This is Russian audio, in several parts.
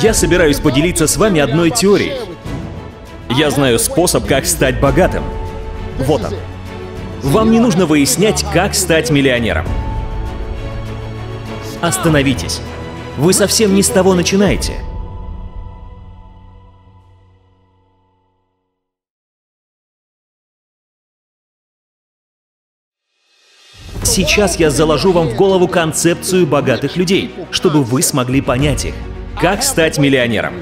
Я собираюсь поделиться с вами одной теорией. Я знаю способ, как стать богатым. Вот он. Вам не нужно выяснять, как стать миллионером. Остановитесь. Вы совсем не с того начинаете. Сейчас я заложу вам в голову концепцию богатых людей, чтобы вы смогли понять их. Как стать миллионером?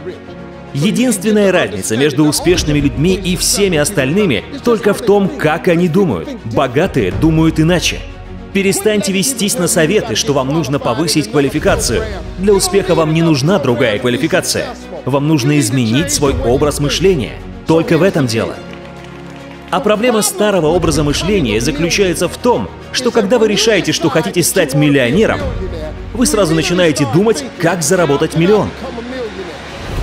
Единственная разница между успешными людьми и всеми остальными только в том, как они думают. Богатые думают иначе. Перестаньте вестись на советы, что вам нужно повысить квалификацию. Для успеха вам не нужна другая квалификация. Вам нужно изменить свой образ мышления. Только в этом дело. А проблема старого образа мышления заключается в том, что когда вы решаете, что хотите стать миллионером, вы сразу начинаете думать, как заработать миллион.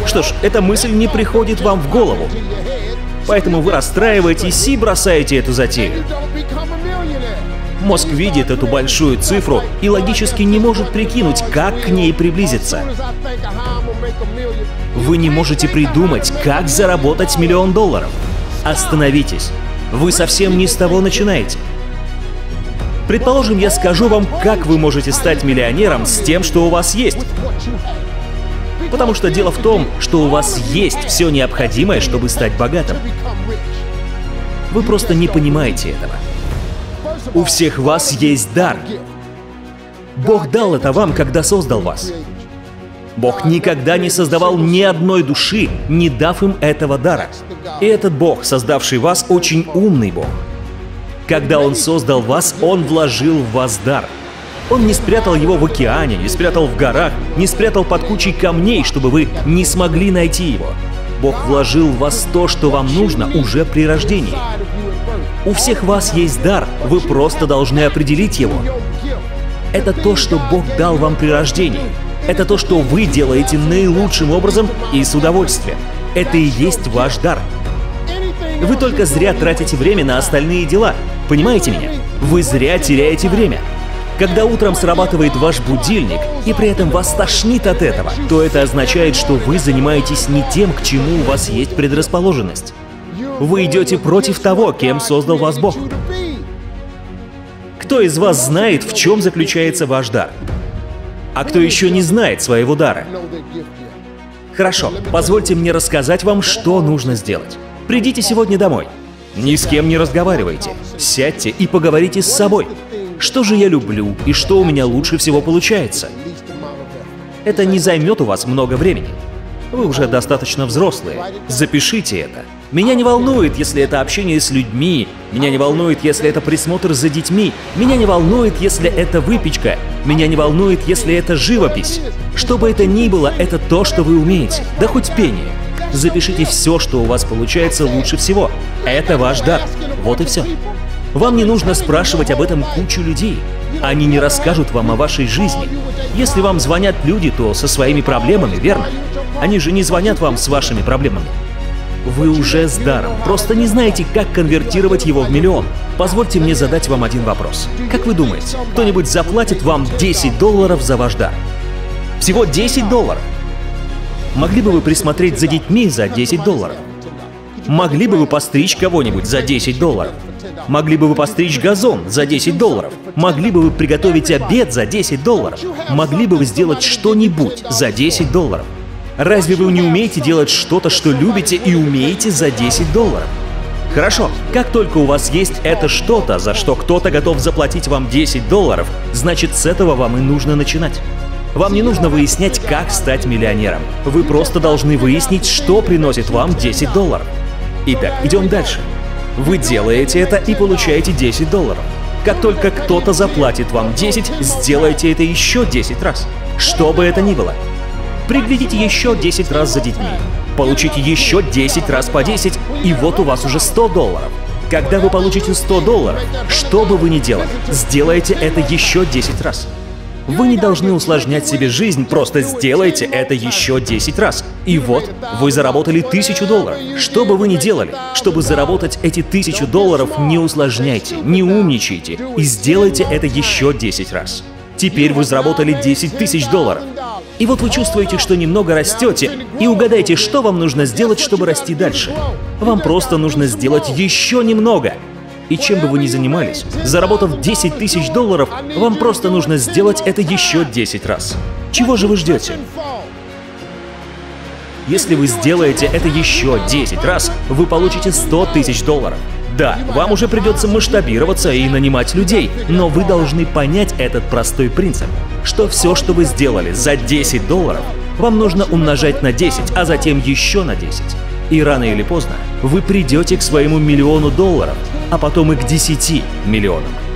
Что ж, эта мысль не приходит вам в голову. Поэтому вы расстраиваетесь и бросаете эту затею. Мозг видит эту большую цифру и логически не может прикинуть, как к ней приблизиться. Вы не можете придумать, как заработать $1 миллион. Остановитесь. Вы совсем не с того начинаете. Предположим, я скажу вам, как вы можете стать миллионером с тем, что у вас есть. Потому что дело в том, что у вас есть все необходимое, чтобы стать богатым. Вы просто не понимаете этого. У всех вас есть дар. Бог дал это вам, когда создал вас. Бог никогда не создавал ни одной души, не дав им этого дара. И этот Бог, создавший вас, очень умный Бог. Когда Он создал вас, Он вложил в вас дар. Он не спрятал его в океане, не спрятал в горах, не спрятал под кучей камней, чтобы вы не смогли найти его. Бог вложил в вас то, что вам нужно, уже при рождении. У всех вас есть дар, вы просто должны определить его. Это то, что Бог дал вам при рождении. Это то, что вы делаете наилучшим образом и с удовольствием. Это и есть ваш дар. Вы только зря тратите время на остальные дела. Понимаете меня? Вы зря теряете время. Когда утром срабатывает ваш будильник, и при этом вас тошнит от этого, то это означает, что вы занимаетесь не тем, к чему у вас есть предрасположенность. Вы идете против того, кем создал вас Бог. Кто из вас знает, в чем заключается ваш дар? А кто еще не знает своего дара? Хорошо, позвольте мне рассказать вам, что нужно сделать. Придите сегодня домой. Ни с кем не разговаривайте. Сядьте и поговорите с собой. Что же я люблю и что у меня лучше всего получается? Это не займет у вас много времени. Вы уже достаточно взрослые. Запишите это. Меня не волнует, если это общение с людьми. Меня не волнует, если это присмотр за детьми. Меня не волнует, если это выпечка. Меня не волнует, если это живопись. Что бы это ни было, это то, что вы умеете. Да хоть пение. Запишите все, что у вас получается лучше всего. Это ваш дар. Вот и все. Вам не нужно спрашивать об этом кучу людей. Они не расскажут вам о вашей жизни. Если вам звонят люди, то со своими проблемами, верно? Они же не звонят вам с вашими проблемами. Вы уже с даром, просто не знаете, как конвертировать его в миллион. Позвольте мне задать вам один вопрос. Как вы думаете, кто-нибудь заплатит вам $10 за ваш дар? Всего $10. Могли бы вы присмотреть за детьми за $10? Могли бы вы постричь кого-нибудь за $10? Могли бы вы постричь газон за $10? Могли бы вы приготовить обед за $10? Могли бы вы сделать что-нибудь за $10? Разве вы не умеете делать что-то, что любите и умеете за $10? Хорошо, как только у вас есть это что-то, за что кто-то готов заплатить вам $10, значит, с этого вам и нужно начинать. Вам не нужно выяснять, как стать миллионером. Вы просто должны выяснить, что приносит вам $10. Итак, идем дальше. Вы делаете это и получаете $10. Как только кто-то заплатит вам 10, сделайте это еще 10 раз. Что бы это ни было. Приглядите еще 10 раз за детьми. Получите еще 10 раз по 10, и вот у вас уже $100. Когда вы получите $100, что бы вы ни делали, сделайте это еще 10 раз. Вы не должны усложнять себе жизнь, просто сделайте это еще 10 раз. И вот, вы заработали $1000. Что бы вы ни делали, чтобы заработать эти $1000, не усложняйте, не умничайте и сделайте это еще 10 раз. Теперь вы заработали $10 000. И вот вы чувствуете, что немного растете, и угадайте, что вам нужно сделать, чтобы расти дальше. Вам просто нужно сделать еще немного. И чем бы вы ни занимались, заработав 10 тысяч долларов, вам просто нужно сделать это еще 10 раз. Чего же вы ждете? Если вы сделаете это еще 10 раз, вы получите 100 тысяч долларов. Да, вам уже придется масштабироваться и нанимать людей, но вы должны понять этот простой принцип, что все, что вы сделали за 10 долларов, вам нужно умножать на 10, а затем еще на 10. И рано или поздно вы придете к своему миллиону долларов, а потом и к 10 миллионам.